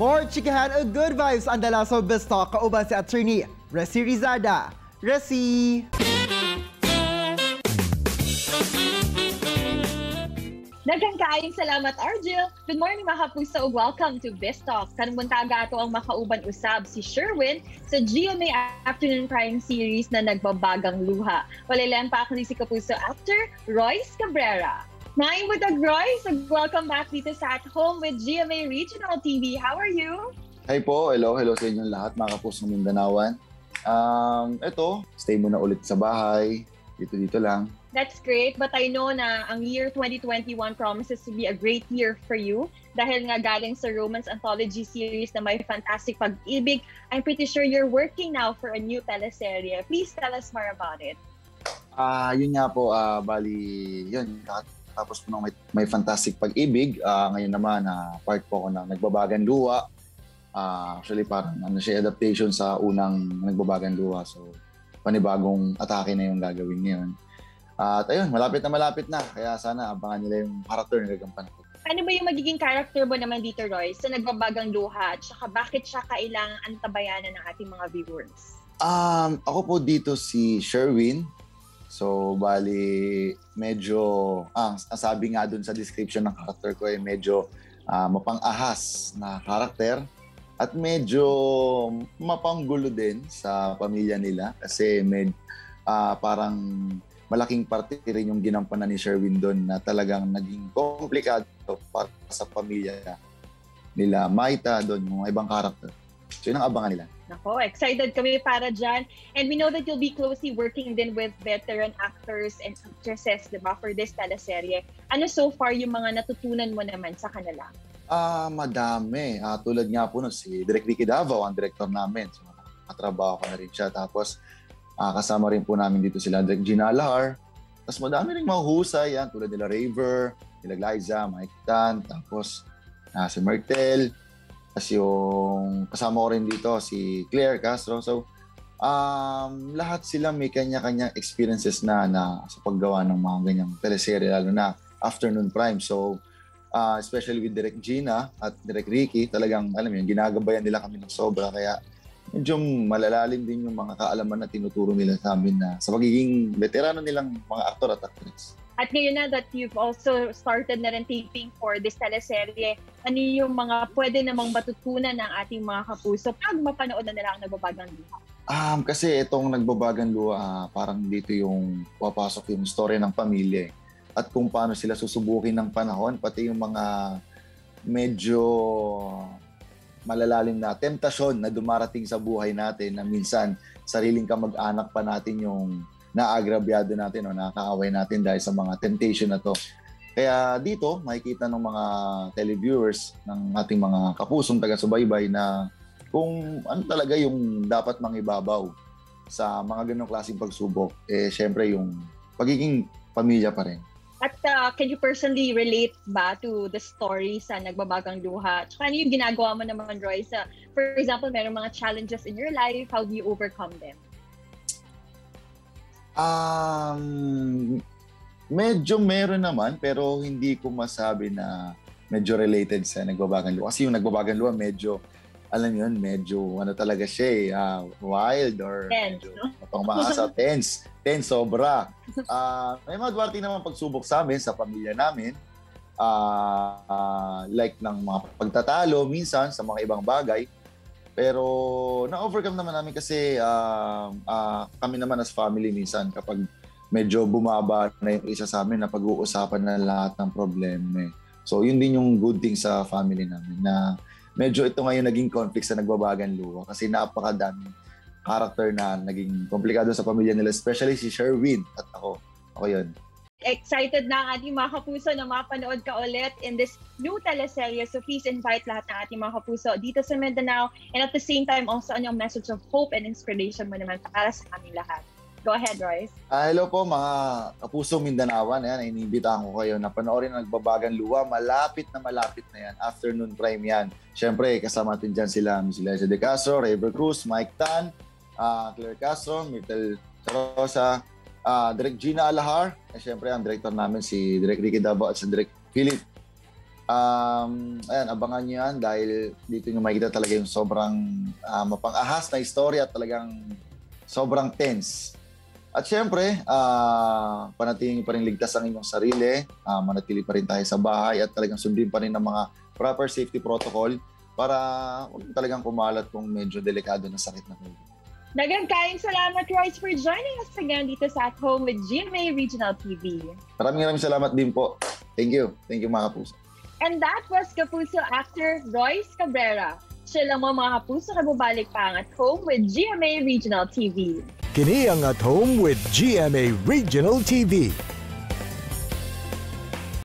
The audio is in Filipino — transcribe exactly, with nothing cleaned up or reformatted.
More chikahan o good vibes ang dala sa BizTalk kauban si attorney Resi Rizada. Resi! Daghang kaayong salamat, Argel. Good morning mga kapuso. Welcome to BizTalk. Kanunbuntaga ato ang makauban usab si Sherwin sa G M A Afternoon Crime Series na Nagbabagang Luha. Walilan pa ako ni si kapuso actor Royce Cabrera. Naim with the Royce, welcome back dito sa At Home with G M A Regional T V. How are you? Hi po. Hello, hello sa inyong lahat mga kapuso ng Mindanawan. Um, eto, stay muna ulit sa bahay. Dito-dito lang. That's great, but I know na ang year twenty twenty-one promises to be a great year for you. Dahil nga galing sa romance anthology series na My Fantastic Pag-ibig, I'm pretty sure you're working now for a new teleserye. Please tell us more about it. Ah, uh, yun nga po, uh, bali, yun, tapos po ng My Fantastic Pag-ibig. Uh, ngayon naman, uh, part po ko ng Nagbabagang Luha. Uh, actually, parang ano siya, adaptation sa unang Nagbabagang Luha. So, panibagong atake na yung gagawin ngayon. At ayun, malapit na malapit na. Kaya sana abangan nila yung character na gagampan ko. Ano ba yung magiging character mo naman dito, Royce, sa Nagbabagang Luha? At saka bakit siya kailangan antabayanan ng ating mga viewers? Um, ako po dito si Sherwin. So, bali, medyo, ah, sabi nga dun sa description ng character ko ay eh, medyo ah, mapang-ahas na character. At medyo mapanggulo din sa pamilya nila. Kasi med, ah, parang... malaking parte rin yung ginampanan ni Sherwin doon na talagang naging komplikado para sa pamilya nila. Maita doon, mga ibang karakter. So yun ang abangan nila. Nako, excited kami para dyan. And we know that you'll be closely working din with veteran actors and actresses, diba, for this teleserye. Ano so far yung mga natutunan mo naman sa kanila? Ah, madami. Ah, tulad nga po no, si Direk Ricky Davao, ang director namin. So, katrabaho ko na rin siya. Tapos, Uh, kasama rin po namin dito sila Gina Lahar. Tapos madami rin mahuhusay yan, tulad nila Raver, nila Liza, Mike Tan, tapos uh, si Mertel. Tapos yung kasama ko rin dito si Claire Castro. So um, lahat sila may kanya-kanyang experiences na, na sa paggawa ng mga ganyang teleserye, lalo na Afternoon Prime. So uh, especially with Direk Gina at Direk Ricky, talagang alam yun, ginagabayan nila kami ng sobra. Kaya medyo malalalim din yung mga kaalaman na tinuturo nila sa amin na sa pagiging veterano nilang mga aktor at actress. At ngayon na that you've also started na rin taping for this teleserye, ano yung mga pwede namang matutunan ng ating mga kapuso pag mapanood na nila ang Nagbabagang Luha? Um, kasi itong Nagbabagang Luha, uh, parang dito yung papasok yung story ng pamilya at kung paano sila susubukin ng panahon, pati yung mga medyo... malalalim na temptasyon na dumarating sa buhay natin na minsan sariling kamag-anak pa natin yung naagrabyado natin o nakakaaway natin dahil sa mga temptation na to. Kaya dito, makikita ng mga televiewers, ng ating mga kapusong taga-subaybay na kung ano talaga yung dapat mangibabaw sa mga ganong klaseng pagsubok, eh syempre yung pagiging pamilya pa rin. At uh, can you personally relate ba to the story sa Nagbabagang Luha? Tsaka ano yung ginagawa mo naman, Royce? Uh, for example, merong mga challenges in your life. How do you overcome them? Um, medyo meron naman, pero hindi ko masabi na medyo related sa Nagbabagang Luha. Kasi yung Nagbabagang Luha, medyo, alam yun, medyo ano talaga siya, uh, wild or tense, medyo, no? Pangmaasa, tense. ten sobra. Uh, may mga duwarte naman pagsubok sa amin, sa pamilya namin. Uh, uh, like ng mga pagtatalo minsan sa mga ibang bagay. Pero na-overcome naman namin kasi uh, uh, kami naman as family minsan kapag medyo bumaba na yung isa sa amin na pag-uusapan na lahat ng problema. Eh. So yun din yung good thing sa family namin na medyo ito ngayon naging conflict sa Nagbabagang Luha kasi napakadami character na naging komplikado sa pamilya nila, especially si Sherwin at ako. Ako yun. Excited na ang ating mga kapuso na mapanood ka ulit in this new teleserye. So please invite lahat ng ating mga kapuso dito sa Mindanao and at the same time also ang message of hope and inspiration mo naman para sa aming lahat. Go ahead, Royce. Uh, hello po mga kapuso Mindanawan. Ayan, iniimbitahan ko kayo na panoorin ang Nagbabagang Luha. Malapit na malapit na yan. Afternoon Prime yan. Siyempre, kasama natin dyan sila si Leslie De Castro, Raver Cruz, Mike Tan, Uh, Claire Castro, Michelle Troza, uh, Direk Gina Lahar, at eh, syempre ang director namin si Direk Ricky Davao at si Direk Kilit. Um, ayan, abangan nyo yan dahil dito nyo makikita talaga yung sobrang uh, mapang-ahas na istorya at talagang sobrang tense. At syempre, uh, panatili pa rin ligtas ang inyong sarili, uh, manatili pa rin tayo sa bahay at talagang sundin pa rin ang mga proper safety protocol para talagang kumalat kung medyo delikado na sakit na COVID. Dagang kaing salamat, Royce, for joining us again dito sa At Home with G M A Regional T V. Maraming maraming salamat din po. Thank you. Thank you, mga kapuso. And that was Kapuso actor Royce Cabrera. Siya lang mga kapuso na bumalik pa ang At Home with G M A Regional T V. Kini ang At Home with G M A Regional T V.